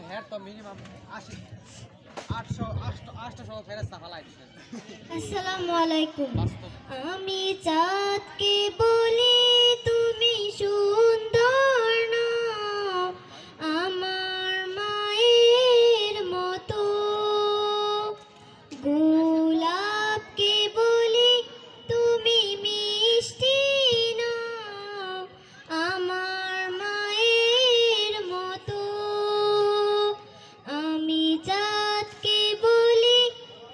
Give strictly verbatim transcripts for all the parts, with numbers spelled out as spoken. तो हेड तो मिनिमम आठ सौ आठ सौ फेरेस्ता फैलाए। अस्सलामु अलैकुम। आमी चाँद के बोली तुमी सुंदर ना आमार मायेर मतो, गोलाप के बोली तुमी मिष्टि ना आमार मायेर मतो। आमी चाँद के बोली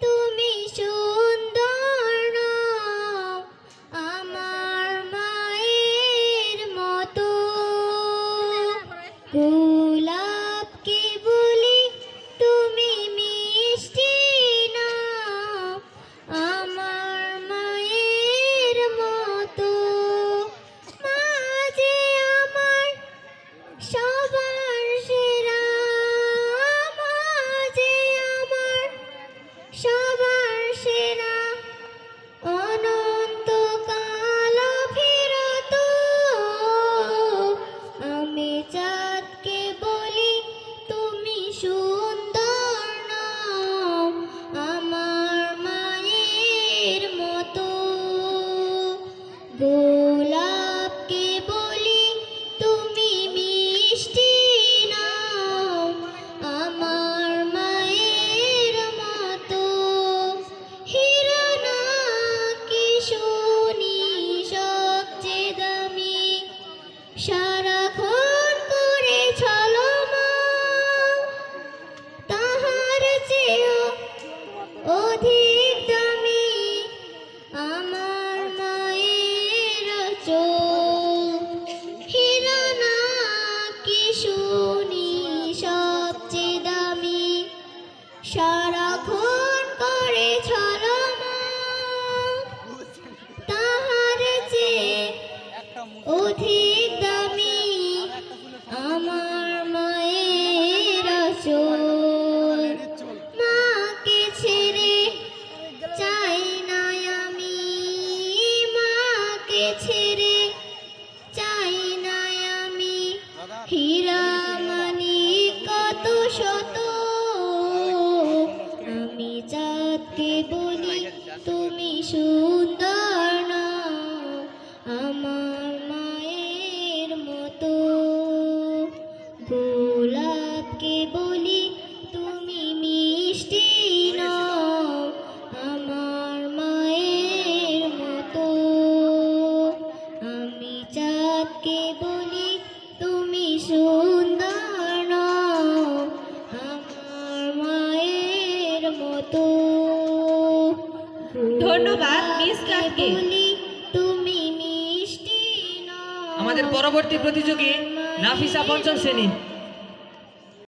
तुमी सुंदर ना आमार मायेर मतो, গোলাপ কে বলি তুমি মিষ্টি না আমার মায়ের মতো। মাঝে আমার সবার সেরা, মাঝে আমার সবার সেরা, অনন্তকাল ফেরত। আমি চাঁদকে সারাক্ষণ করে ছলনা, তাহার চেয়ে অধিক দামি আমার মায়ের আঁচল। মাকে ছেড়ে চাই না আমি, মাকে ছেড়ে চাই না আমি, হীরা মানিক কত শত। কে বলি তুমি সুন্দর না আমার মায়ের মতো, গোলাপ কে বলি তুমি মিষ্টি না আমার মায়ের মতো। আমি চাঁদকে বলি তুমি সুন্দর না আমার মায়ের মতো। ধন্যবাদ মিস কাকে। তুমি মিষ্টি না। আমাদের পরবর্তী প্রতিযোগী নাফিসা পঞ্চম শ্রেণী।